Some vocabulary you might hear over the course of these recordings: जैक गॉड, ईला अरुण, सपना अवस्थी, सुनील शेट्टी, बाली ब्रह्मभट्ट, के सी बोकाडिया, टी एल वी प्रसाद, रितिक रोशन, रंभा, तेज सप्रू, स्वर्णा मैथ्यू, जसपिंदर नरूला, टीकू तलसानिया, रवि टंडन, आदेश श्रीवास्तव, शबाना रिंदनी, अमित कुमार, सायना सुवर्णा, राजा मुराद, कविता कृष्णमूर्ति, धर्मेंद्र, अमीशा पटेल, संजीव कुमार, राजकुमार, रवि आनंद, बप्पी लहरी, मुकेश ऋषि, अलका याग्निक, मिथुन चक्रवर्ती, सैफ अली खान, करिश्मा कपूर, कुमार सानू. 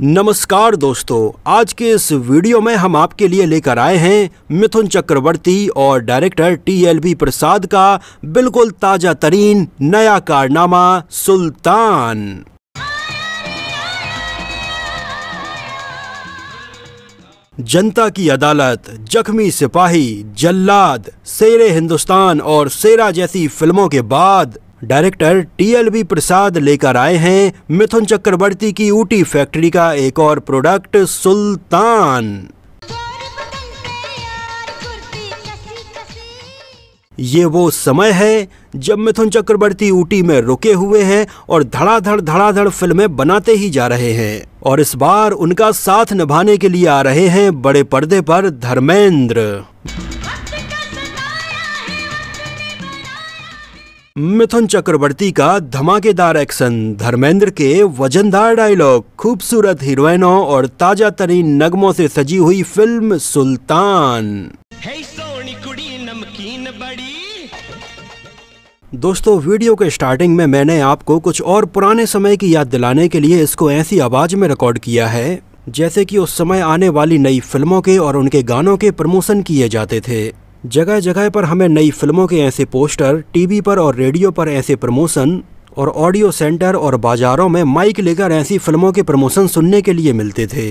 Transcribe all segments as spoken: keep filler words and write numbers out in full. नमस्कार दोस्तों, आज के इस वीडियो में हम आपके लिए लेकर आए हैं मिथुन चक्रवर्ती और director टी एल वी प्रसाद का बिल्कुल ताजा तरीन नया कारनामा सुल्तान। जनता की अदालत, जख्मी सिपाही, जल्लाद, शेरे हिंदुस्तान और शेरा जैसी फिल्मों के बाद director टी एल वी प्रसाद लेकर आए हैं मिथुन चक्रवर्ती की ऊटी फैक्ट्री का एक और प्रोडक्ट सुल्तान। ये वो समय है जब मिथुन चक्रवर्ती ऊटी में रुके हुए हैं और धड़ाधड़ धड़ाधड़ फिल्में बनाते ही जा रहे हैं और इस बार उनका साथ निभाने के लिए आ रहे हैं बड़े पर्दे पर धर्मेंद्र। मिथुन चक्रवर्ती का धमाकेदार एक्शन, धर्मेंद्र के वजनदार डायलॉग, खूबसूरत हीरोइनों और ताजा तरीन नगमों से सजी हुई फिल्म सुल्तान। hey, सोनी कुड़ी नमकीन बड़ी। दोस्तों, वीडियो के स्टार्टिंग में मैंने आपको कुछ और पुराने समय की याद दिलाने के लिए इसको ऐसी आवाज में रिकॉर्ड किया है जैसे कि उस समय आने वाली नई फिल्मों के और उनके गानों के प्रमोशन किए जाते थे। जगह जगह पर हमें नई फिल्मों के ऐसे पोस्टर, टीवी पर और रेडियो पर ऐसे प्रमोशन और ऑडियो सेंटर और बाजारों में माइक लेकर ऐसी फिल्मों के प्रमोशन सुनने के लिए मिलते थे।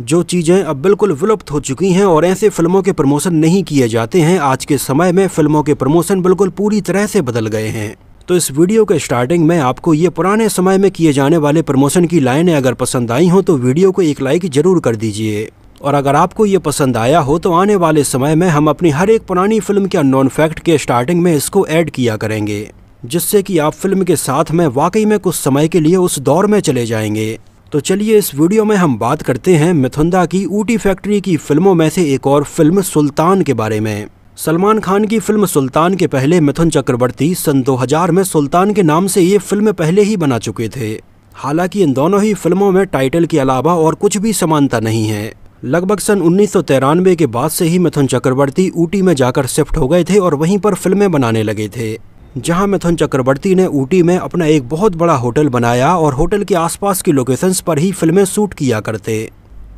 जो चीज़ें अब बिल्कुल विलुप्त हो चुकी हैं और ऐसे फिल्मों के प्रमोशन नहीं किए जाते हैं। आज के समय में फिल्मों के प्रमोशन बिल्कुल पूरी तरह से बदल गए हैं। तो इस वीडियो के स्टार्टिंग में आपको ये पुराने समय में किए जाने वाले प्रमोशन की लाइनें अगर पसंद आई हो तो वीडियो को एक लाइक जरूर कर दीजिए और अगर आपको ये पसंद आया हो तो आने वाले समय में हम अपनी हर एक पुरानी फिल्म के अननोन फैक्ट के स्टार्टिंग में इसको ऐड किया करेंगे जिससे कि आप फिल्म के साथ में वाकई में कुछ समय के लिए उस दौर में चले जाएंगे। तो चलिए, इस वीडियो में हम बात करते हैं मिथुनदा की ऊटी फैक्ट्री की फिल्मों में से एक और फिल्म सुल्तान के बारे में। सलमान खान की फिल्म सुल्तान के पहले मिथुन चक्रवर्ती सन दो हज़ार में सुल्तान के नाम से ये फिल्म पहले ही बना चुके थे। हालांकि इन दोनों ही फिल्मों में टाइटल के अलावा और कुछ भी समानता नहीं है। लगभग सन उन्नीस सौ तिरानवे के बाद से ही मिथुन चक्रवर्ती ऊटी में जाकर शिफ्ट हो गए थे और वहीं पर फिल्में बनाने लगे थे, जहां मिथुन चक्रवर्ती ने ऊटी में अपना एक बहुत बड़ा होटल बनाया और होटल के आसपास की लोकेशंस पर ही फिल्में शूट किया करते,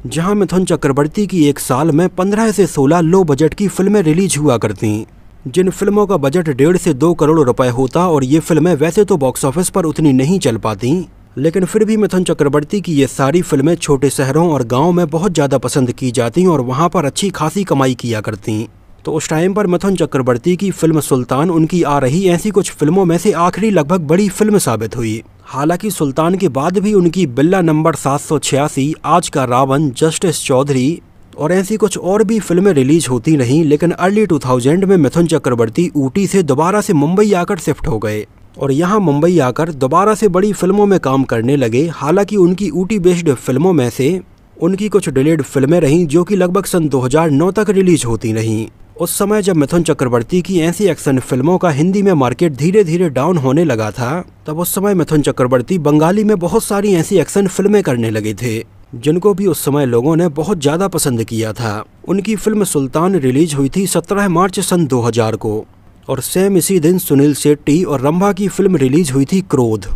जहां मिथुन चक्रवर्ती की एक साल में पंद्रह से सोलह लो बजट की फिल्में रिलीज हुआ करतीं, जिन फिल्मों का बजट डेढ़ से दो करोड़ रुपए होता और ये फिल्में वैसे तो बॉक्स ऑफिस पर उतनी नहीं चल पातीं, लेकिन फिर भी मिथुन चक्रवर्ती की ये सारी फिल्में छोटे शहरों और गाँव में बहुत ज़्यादा पसंद की जातीं और वहाँ पर अच्छी खासी कमाई किया करतीं। तो उस टाइम पर मिथुन चक्रवर्ती की फिल्म सुल्तान उनकी आ रही ऐसी कुछ फिल्मों में से आखिरी लगभग बड़ी फिल्म साबित हुई। हालांकि सुल्तान के बाद भी उनकी बिल्ला नंबर सात सौ छियासी, आज का रावण, जस्टिस चौधरी और ऐसी कुछ और भी फिल्में रिलीज होती नहीं, लेकिन अर्ली टू थाउज़ेंड में मिथुन चक्रवर्ती ऊटी से दोबारा से मुंबई आकर शिफ्ट हो गए और यहाँ मुंबई आकर दोबारा से बड़ी फिल्मों में काम करने लगे। हालांकि उनकी ऊटी बेस्ड फिल्मों में से उनकी कुछ डिलेड फिल्में रहीं जो कि लगभग सन दो हज़ार नौ तक रिलीज होती नहीं। उस समय जब मिथुन चक्रवर्ती की ऐसी एक्शन फिल्मों का हिंदी में मार्केट धीरे धीरे डाउन होने लगा था, तब उस समय मिथुन चक्रवर्ती बंगाली में बहुत सारी ऐसी एक्शन फिल्में करने लगे थे जिनको भी उस समय लोगों ने बहुत ज़्यादा पसंद किया था। उनकी फिल्म सुल्तान रिलीज हुई थी सत्रह मार्च सन दो हज़ार को और सेम इसी दिन सुनील शेट्टी और रंभा की फिल्म रिलीज हुई थी क्रोध।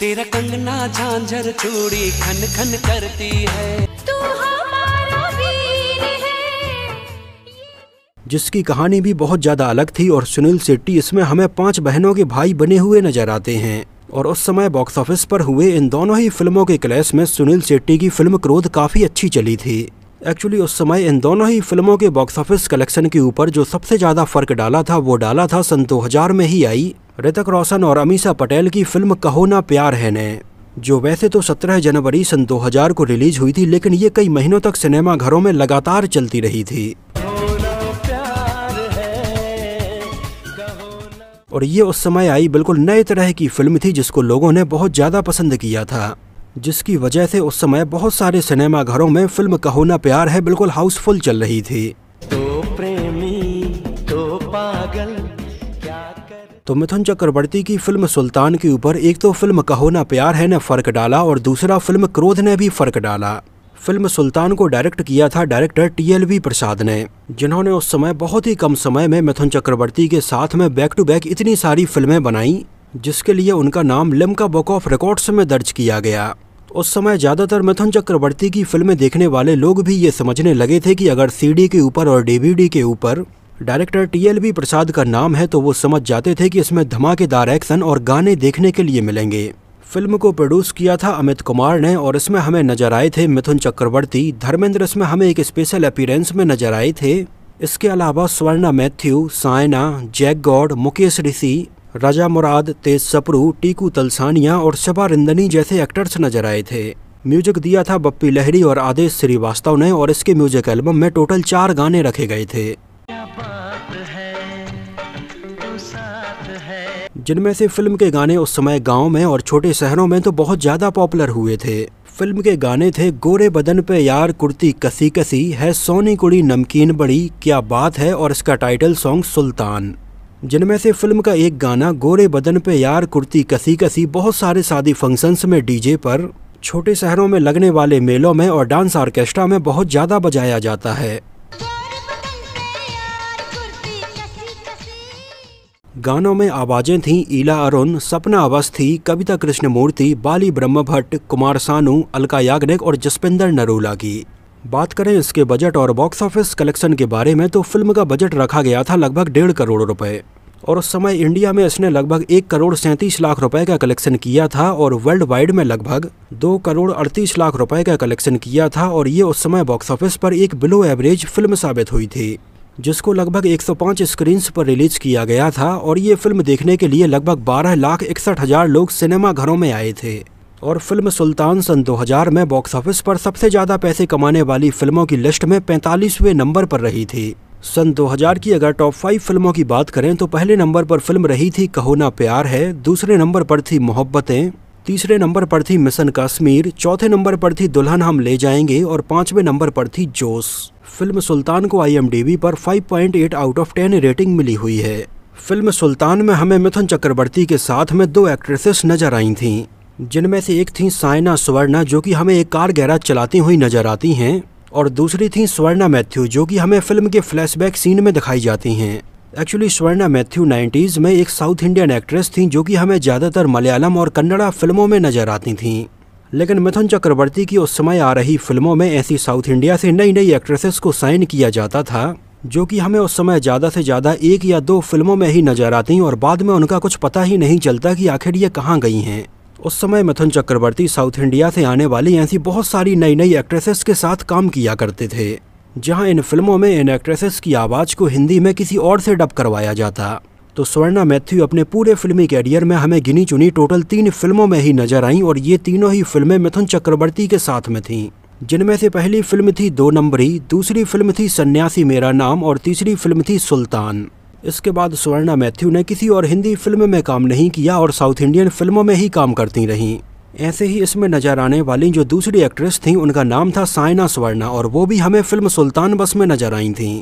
तेरा कंगना झांझर चूड़ी खन खन करती है, तू हमारा वीर है। जिसकी कहानी भी बहुत ज़्यादा अलग थी और सुनील शेट्टी इसमें हमें पांच बहनों के भाई बने हुए नजर आते हैं और उस समय बॉक्स ऑफिस पर हुए इन दोनों ही फिल्मों के क्लैश में सुनील शेट्टी की फिल्म क्रोध काफ़ी अच्छी चली थी। एक्चुअली उस समय इन दोनों ही फिल्मों के बॉक्स ऑफिस कलेक्शन के ऊपर जो सबसे ज़्यादा फ़र्क डाला था वो डाला था सन दो हज़ार में ही आई रितिक रोशन और अमीशा पटेल की फिल्म कहो ना प्यार है ने, जो वैसे तो सत्रह जनवरी सन दो हज़ार को रिलीज हुई थी लेकिन ये कई महीनों तक सिनेमा घरों में लगातार चलती रही थी और ये उस समय आई बिल्कुल नए तरह की फिल्म थी जिसको लोगों ने बहुत ज़्यादा पसंद किया था, जिसकी वजह से उस समय बहुत सारे सिनेमा घरों में फिल्म कहो ना प्यार है बिल्कुल हाउसफुल चल रही थी। तो प्रेमी तो पागल क्या कर... तो मिथुन चक्रवर्ती की फिल्म सुल्तान के ऊपर एक तो फिल्म कहो ना प्यार है ने फर्क डाला और दूसरा फिल्म क्रोध ने भी फर्क डाला फिल्म सुल्तान को डायरेक्ट किया था director टी एल वी प्रसाद ने, जिन्होंने उस समय बहुत ही कम समय में मिथुन चक्रवर्ती के साथ में बैक टू बैक इतनी सारी फिल्में बनाई, जिसके लिए उनका नाम लिम्का बुक ऑफ रिकॉर्ड्स में दर्ज किया गया। उस समय ज़्यादातर मिथुन चक्रवर्ती की फिल्में देखने वाले लोग भी ये समझने लगे थे कि अगर सीडी के ऊपर और डीवीडी के ऊपर director टी एल वी प्रसाद का नाम है तो वो समझ जाते थे कि इसमें धमाकेदार एक्शन और गाने देखने के लिए मिलेंगे। फिल्म को प्रोड्यूस किया था अमित कुमार ने और इसमें हमें नजर आए थे मिथुन चक्रवर्ती, धर्मेंद्र इसमें हमें एक स्पेशल अपीयरेंस में नजर आए थे। इसके अलावा स्वर्णा मैथ्यू, सायना, जैक गॉड, मुकेश ऋषि, राजा मुराद, तेज सप्रू, टीकू तलसानिया और शबाना रिंदनी जैसे एक्टर्स नजर आए थे। म्यूजिक दिया था बप्पी लहरी और आदेश श्रीवास्तव ने और इसके म्यूजिक एल्बम में टोटल चार गाने रखे गए थे, जिनमें से फिल्म के गाने उस समय गांव में और छोटे शहरों में तो बहुत ज़्यादा पॉपुलर हुए थे। फिल्म के गाने थे गोरे बदन पे यार, कुर्ती कसी कसी है, सोनी कुड़ी नमकीन बड़ी, क्या बात है और इसका टाइटल सॉन्ग सुल्तान, जिनमें से फिल्म का एक गाना गोरे बदन पे यार कुर्ती कसी कसी बहुत सारे शादी फंक्शंस में, डीजे पर, छोटे शहरों में लगने वाले मेलों में और डांस ऑर्केस्ट्रा में बहुत ज़्यादा बजाया जाता है। गानों में आवाज़ें थीं ईला अरुण, सपना अवस्थी, कविता कृष्णमूर्ति, बाली ब्रह्मभट्ट, कुमार सानू, अलका याग्निक और जसपिंदर नरूला की। बात करें इसके बजट और बॉक्स ऑफिस कलेक्शन के बारे में तो फिल्म का बजट रखा गया था लगभग डेढ़ करोड़ रुपए और उस समय इंडिया में इसने लगभग एक करोड़ सैंतीस लाख रुपए का कलेक्शन किया था और वर्ल्ड वाइड में लगभग दो करोड़ अड़तीस लाख रुपए का कलेक्शन किया था और ये उस समय बॉक्स ऑफिस पर एक बिलो एवरेज फिल्म साबित हुई थी, जिसको लगभग एक सौ पाँच स्क्रीन्स पर रिलीज किया गया था और ये फिल्म देखने के लिए लगभग बारह लाख इकसठ हज़ार लोग सिनेमा घरों में आए थे और फिल्म सुल्तान सन दो हज़ार में बॉक्स ऑफिस पर सबसे ज़्यादा पैसे कमाने वाली फिल्मों की लिस्ट में पैंतालीसवें नंबर पर रही थी। सन दो हज़ार की अगर टॉप फाइव फिल्मों की बात करें तो पहले नंबर पर फिल्म रही थी कहो ना प्यार है, दूसरे नंबर पर थी मोहब्बतें, तीसरे नंबर पर थी मिशन कश्मीर, चौथे नंबर पर थी दुल्हन हम ले जाएंगे और पाँचवें नंबर पर थी जोश। फिल्म सुल्तान को आई एम डी बी पर five point eight out of ten rating मिली हुई है। फिल्म सुल्तान में हमें मिथुन चक्रवर्ती के साथ में दो एक्ट्रेसेस नजर आई थीं, जिनमें से एक थी सायना सुवर्णा जो कि हमें एक कार गैराज चलाती हुई नजर आती हैं और दूसरी थी स्वर्णा मैथ्यू जो कि हमें फिल्म के फ्लैशबैक सीन में दिखाई जाती हैं। एक्चुअली स्वर्णा मैथ्यू नाइन्टीज़ में एक साउथ इंडियन एक्ट्रेस थीं जो कि हमें ज़्यादातर मलयालम और कन्नड़ा फिल्मों में नजर आती थीं, लेकिन मिथुन चक्रवर्ती की उस समय आ रही फिल्मों में ऐसी साउथ इंडिया से नई नई एक्ट्रेसेस को साइन किया जाता था जो कि हमें उस समय ज़्यादा से ज़्यादा एक या दो फिल्मों में ही नजर आती और बाद में उनका कुछ पता ही नहीं चलता कि आखिर ये कहाँ गई हैं। उस समय मिथुन चक्रवर्ती साउथ इंडिया से आने वाली ऐसी बहुत सारी नई नई एक्ट्रेसेस के साथ काम किया करते थे, जहां इन फिल्मों में इन एक्ट्रेसेस की आवाज़ को हिंदी में किसी और से डब करवाया जाता। तो स्वर्णा मैथ्यू अपने पूरे फिल्मी कैरियर में हमें गिनी चुनी टोटल तीन फिल्मों में ही नजर आईं और ये तीनों ही फिल्में मिथुन चक्रवर्ती के साथ में थीं, जिनमें से पहली फिल्म थी दो नंबरी, दूसरी फिल्म थी सन्यासी मेरा नाम और तीसरी फिल्म थी सुल्तान। इसके बाद स्वर्णा मैथ्यू ने किसी और हिंदी फिल्म में काम नहीं किया और साउथ इंडियन फिल्मों में ही काम करती रहीं। ऐसे ही इसमें नजर आने वाली जो दूसरी एक्ट्रेस थीं उनका नाम था सायना सुवर्णा और वो भी हमें फिल्म सुल्तान बस में नजर आई थीं।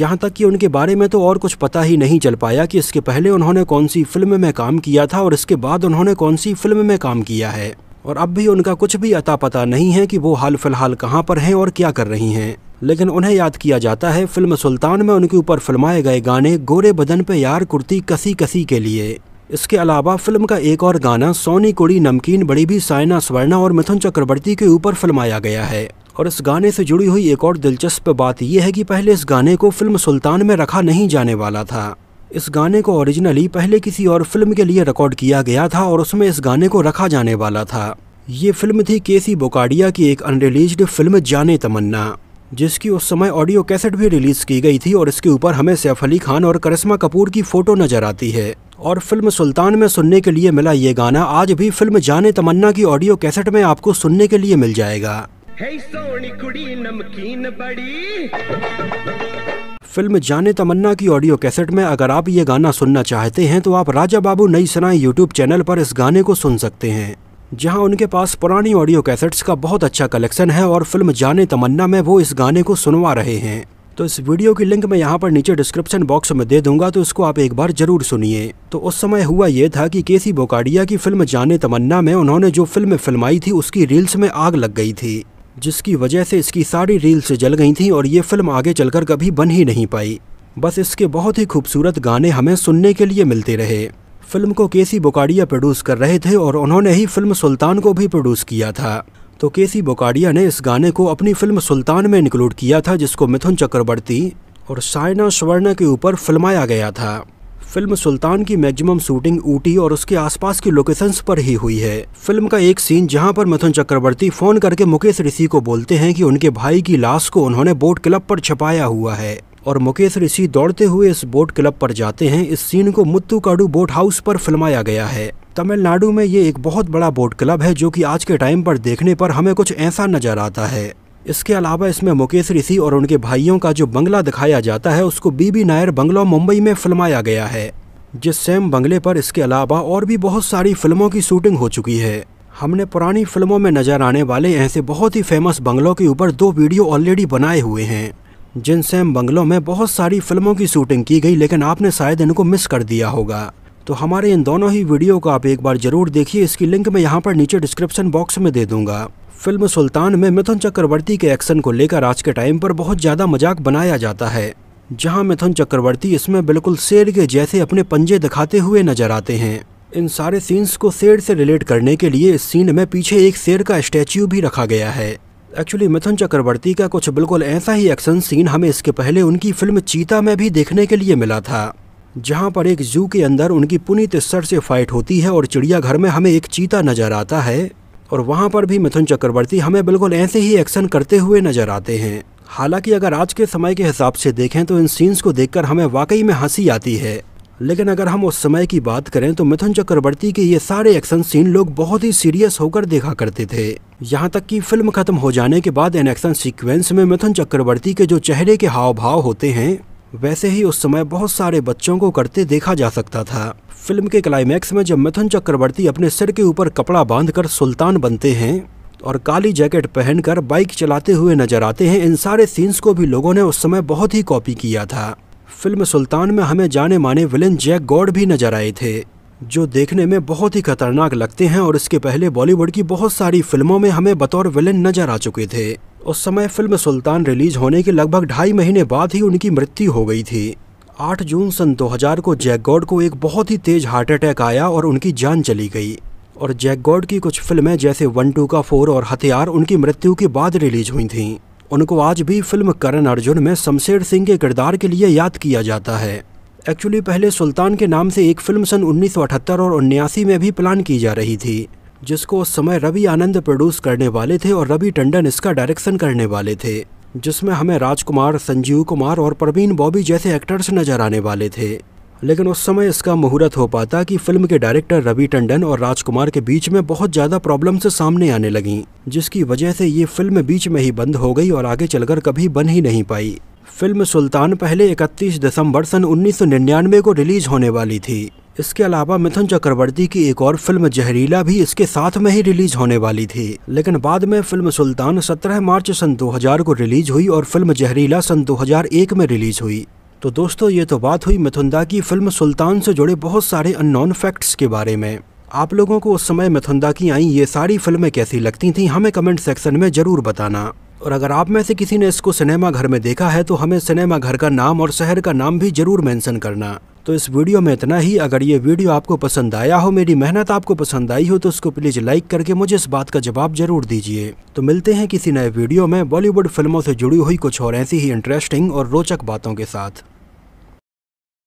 यहाँ तक कि उनके बारे में तो और कुछ पता ही नहीं चल पाया कि इसके पहले उन्होंने कौन सी फिल्म में काम किया था और इसके बाद उन्होंने कौन सी फिल्म में काम किया है और अब भी उनका कुछ भी अता पता नहीं है कि वो हाल फिलहाल कहाँ पर हैं और क्या कर रही हैं, लेकिन उन्हें याद किया जाता है फिल्म सुल्तान में उनके ऊपर फिल्माए गए गाने गोरे बदन पे यार कुर्ती कसी कसी के लिए। इसके अलावा फिल्म का एक और गाना सोनी कुड़ी नमकीन बड़ी भी सायना सुवर्णा और मिथुन चक्रवर्ती के ऊपर फिल्माया गया है और इस गाने से जुड़ी हुई एक और दिलचस्प बात यह है कि पहले इस गाने को फिल्म सुल्तान में रखा नहीं जाने वाला था। इस गाने को ओरिजिनली पहले किसी और फिल्म के लिए रिकॉर्ड किया गया था और उसमें इस गाने को रखा जाने वाला था। ये फिल्म थी के सी बोकाडिया की एक अनरिलीज्ड फिल्म जाने तमन्ना, जिसकी उस समय ऑडियो कैसेट भी रिलीज़ की गई थी और इसके ऊपर हमें सैफ अली खान और करिश्मा कपूर की फ़ोटो नजर आती है और फिल्म सुल्तान में सुनने के लिए मिला ये गाना आज भी फिल्म जाने तमन्ना की ऑडियो कैसेट में आपको सुनने के लिए मिल जाएगा। Hey, सोनी कुड़ी नमकीन बड़ी। फिल्म जाने तमन्ना की ऑडियो कैसेट में अगर आप ये गाना सुनना चाहते हैं तो आप राजा बाबू नई सनाई यूट्यूब चैनल पर इस गाने को सुन सकते हैं, जहां उनके पास पुरानी ऑडियो कैसेट्स का बहुत अच्छा कलेक्शन है और फिल्म जाने तमन्ना में वो इस गाने को सुनवा रहे हैं। तो इस वीडियो की लिंक मैं यहाँ पर नीचे डिस्क्रिप्शन बॉक्स में दे दूंगा, तो इसको आप एक बार जरूर सुनिए। तो उस समय हुआ ये था कि के सी बोकाडिया की फिल्म जाने तमन्ना में उन्होंने जो फिल्म फिल्माई थी उसकी रील्स में आग लग गई थी जिसकी वजह से इसकी सारी रील्स जल गई थी और ये फिल्म आगे चलकर कभी बन ही नहीं पाई। बस इसके बहुत ही खूबसूरत गाने हमें सुनने के लिए मिलते रहे। फिल्म को के सी बोकाडिया प्रोड्यूस कर रहे थे और उन्होंने ही फिल्म सुल्तान को भी प्रोड्यूस किया था। तो के सी बोकाडिया ने इस गाने को अपनी फिल्म सुल्तान में इंक्लूड किया था, जिसको मिथुन चक्रवर्ती और सायना सुवर्णा के ऊपर फिल्माया गया था। फिल्म सुल्तान की मैक्सिमम शूटिंग ऊटी और उसके आसपास की लोकेशंस पर ही हुई है। फिल्म का एक सीन जहां पर मिथुन चक्रवर्ती फ़ोन करके मुकेश ऋषि को बोलते हैं कि उनके भाई की लाश को उन्होंने बोट क्लब पर छपाया हुआ है और मुकेश ऋषि दौड़ते हुए इस बोट क्लब पर जाते हैं। इस सीन को मुत्तुकाडू बोट हाउस पर फिल्माया गया है। तमिलनाडु में ये एक बहुत बड़ा बोट क्लब है जो कि आज के टाइम पर देखने पर हमें कुछ ऐसा नज़र आता है। इसके अलावा इसमें मुकेश ऋषि और उनके भाइयों का जो बंगला दिखाया जाता है उसको बीबी नायर बंगला मुंबई में फिल्माया गया है, जिस सेम बंगले पर इसके अलावा और भी बहुत सारी फिल्मों की शूटिंग हो चुकी है। हमने पुरानी फिल्मों में नज़र आने वाले ऐसे बहुत ही फेमस बंगलों के ऊपर दो वीडियो ऑलरेडी बनाए हुए हैं। जिन सेम बंगलों में बहुत सारी फिल्मों की शूटिंग की गई, लेकिन आपने शायद इनको मिस कर दिया होगा। तो हमारे इन दोनों ही वीडियो को आप एक बार ज़रूर देखिए। इसकी लिंक मैं यहाँ पर नीचे डिस्क्रिप्शन बॉक्स में दे दूँगा। फिल्म सुल्तान में मिथुन चक्रवर्ती के एक्शन को लेकर आज के टाइम पर बहुत ज़्यादा मजाक बनाया जाता है, जहां मिथुन चक्रवर्ती इसमें बिल्कुल शेर के जैसे अपने पंजे दिखाते हुए नजर आते हैं। इन सारे सीन्स को शेर से रिलेट करने के लिए इस सीन में पीछे एक शेर का स्टैच्यू भी रखा गया है। एक्चुअली मिथुन चक्रवर्ती का कुछ बिल्कुल ऐसा ही एक्शन सीन हमें इसके पहले उनकी फिल्म चीता में भी देखने के लिए मिला था, जहाँ पर एक जू के अंदर उनकी पुनीत इस्सर से फाइट होती है और चिड़ियाघर में हमें एक चीता नजर आता है और वहाँ पर भी मिथुन चक्रवर्ती हमें बिल्कुल ऐसे ही एक्शन करते हुए नजर आते हैं। हालांकि अगर आज के समय के हिसाब से देखें तो इन सीन्स को देखकर हमें वाकई में हंसी आती है, लेकिन अगर हम उस समय की बात करें तो मिथुन चक्रवर्ती के ये सारे एक्शन सीन लोग बहुत ही सीरियस होकर देखा करते थे। यहाँ तक कि फिल्म खत्म हो जाने के बाद इन एक्शन सीक्वेंस में मिथुन चक्रवर्ती के जो चेहरे के हाव भाव होते हैं वैसे ही उस समय बहुत सारे बच्चों को करते देखा जा सकता था। फिल्म के क्लाइमैक्स में जब मिथुन चक्रवर्ती अपने सिर के ऊपर कपड़ा बांधकर सुल्तान बनते हैं और काली जैकेट पहनकर बाइक चलाते हुए नजर आते हैं, इन सारे सीन्स को भी लोगों ने उस समय बहुत ही कॉपी किया था। फिल्म सुल्तान में हमें जाने माने विलेन जैक गॉड भी नजर आए थे, जो देखने में बहुत ही खतरनाक लगते हैं और इसके पहले बॉलीवुड की बहुत सारी फिल्मों में हमें बतौर विलेन नजर आ चुके थे। उस समय फिल्म सुल्तान रिलीज होने के लगभग ढाई महीने बाद ही उनकी मृत्यु हो गई थी। आठ जून सन दो हज़ार को जैक गॉड को एक बहुत ही तेज हार्ट अटैक आया और उनकी जान चली गई। और जैक गॉड की कुछ फिल्में जैसे वन टू का फोर और हथियार उनकी मृत्यु के बाद रिलीज हुई थीं। उनको आज भी फिल्म करण अर्जुन में शमशेर सिंह के किरदार के लिए याद किया जाता है। एक्चुअली पहले सुल्तान के नाम से एक फिल्म सन उन्नीस सौ अठहत्तर और उन्यासी में भी प्लान की जा रही थी, जिसको उस समय रवि आनंद प्रोड्यूस करने वाले थे और रवि टंडन इसका डायरेक्शन करने वाले थे, जिसमें हमें राजकुमार, संजीव कुमार और प्रवीण बॉबी जैसे एक्टर्स नजर आने वाले थे। लेकिन उस समय इसका मुहूर्त हो पाता कि फिल्म के डायरेक्टर रवि टंडन और राजकुमार के बीच में बहुत ज़्यादा प्रॉब्लम्स सामने आने लगीं, जिसकी वजह से ये फिल्म बीच में ही बंद हो गई और आगे चलकर कभी बन ही नहीं पाई। फिल्म सुल्तान पहले इकतीस दिसंबर सन उन्नीस सौ निन्यानवे को रिलीज होने वाली थी। इसके अलावा मिथुन चक्रवर्ती की एक और फिल्म जहरीला भी इसके साथ में ही रिलीज होने वाली थी, लेकिन बाद में फिल्म सुल्तान सत्रह मार्च सन दो हज़ार को रिलीज हुई और फिल्म जहरीला सन दो हज़ार एक में रिलीज हुई। तो दोस्तों, ये तो बात हुई मिथुनदा की फिल्म सुल्तान से जुड़े बहुत सारे अननोन फैक्ट्स के बारे में। आप लोगों को उस समय मिथुनदा की आई ये सारी फिल्में कैसी लगती थी हमें कमेंट सेक्शन में ज़रूर बताना। और अगर आप में से किसी ने इसको सिनेमा घर में देखा है तो हमें सिनेमा घर का नाम और शहर का नाम भी ज़रूर मेंशन करना। तो इस वीडियो में इतना ही। अगर ये वीडियो आपको पसंद आया हो, मेरी मेहनत आपको पसंद आई हो तो उसको प्लीज़ लाइक करके मुझे इस बात का जवाब जरूर दीजिए। तो मिलते हैं किसी नए वीडियो में बॉलीवुड फिल्मों से जुड़ी हुई कुछ और ऐसी ही इंटरेस्टिंग और रोचक बातों के साथ।